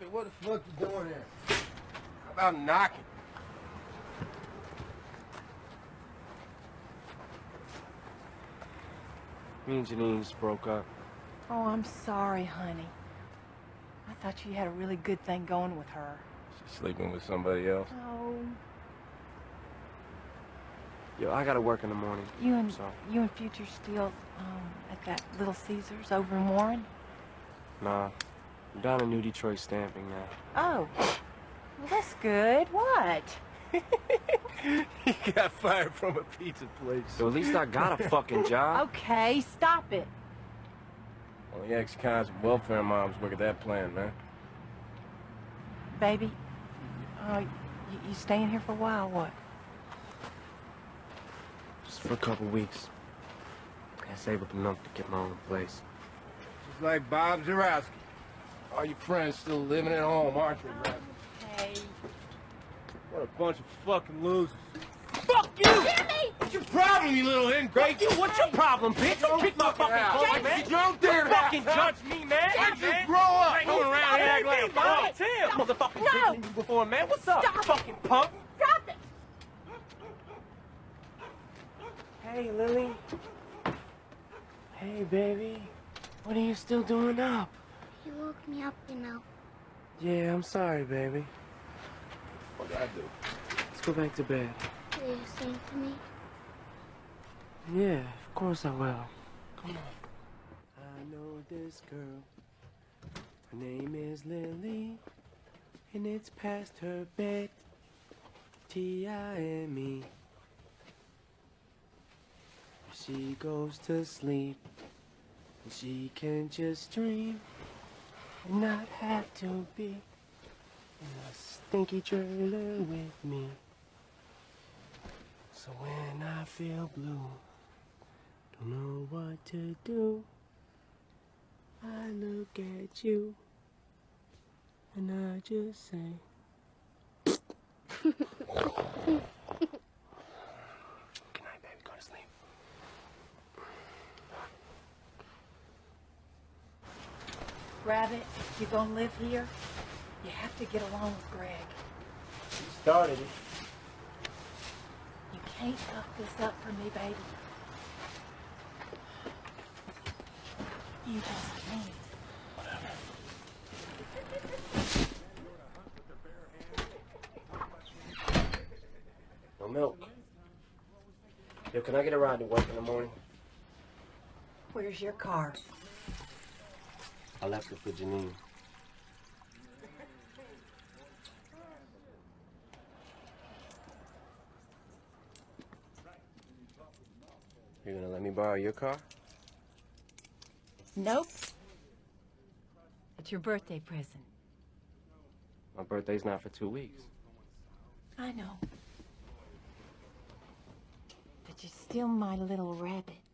Rabbit, what the fuck you doing there? How about knocking? Me and Janine just broke up. Oh, I'm sorry, honey. I thought you had a really good thing going with her. She's sleeping with somebody else? Oh. Yo, I gotta work in the morning. You and Future still at that Little Caesars over in Warren? Nah. I'm down in New Detroit stamping now. Oh. Well, that's good. What? He got fired from a pizza place. So at least I got a fucking job. Okay, stop it. Only ex-cons and welfare moms work at that plant, man. Baby, you staying here for a while, what? Just for a couple weeks. I save up enough to get my own place. Just like Bob Jarowski. All your friends still living at home, aren't you, Rabbit? Okay. What a bunch of fucking losers. Fuck you! Jimmy! What's your problem, you little hen, Greg? What's your problem, bitch? You kick my fucking butt, man. You don't dare fucking judge me, man. Why don't you grow up? Ain't going around here acting like a bald tail. Motherfucking beating you before, man. What's up, fucking punk? Stop it! Hey, Lily. Hey, baby. What are you still doing up? You woke me up, you know. Yeah, I'm sorry, baby. What did I do? Let's go back to bed. Will you sing to me? Yeah, of course I will. Come on. I know this girl. Her name is Lily. And it's past her bed. T-I-M-E. She goes to sleep. And she can just dream. And not have to be in a stinky trailer with me. So when I feel blue, don't know what to do, I look at you and I just say, good night, baby, go to sleep. Rabbit, if you're gonna live here, you have to get along with Greg. He started it. You can't fuck this up for me, baby. You just can't. Whatever. No milk. Yo, can I get a ride to work in the morning? Where's your car? I left it for Janine. You're gonna let me borrow your car? Nope. It's your birthday present. My birthday's not for 2 weeks. I know. But you're still my little rabbit.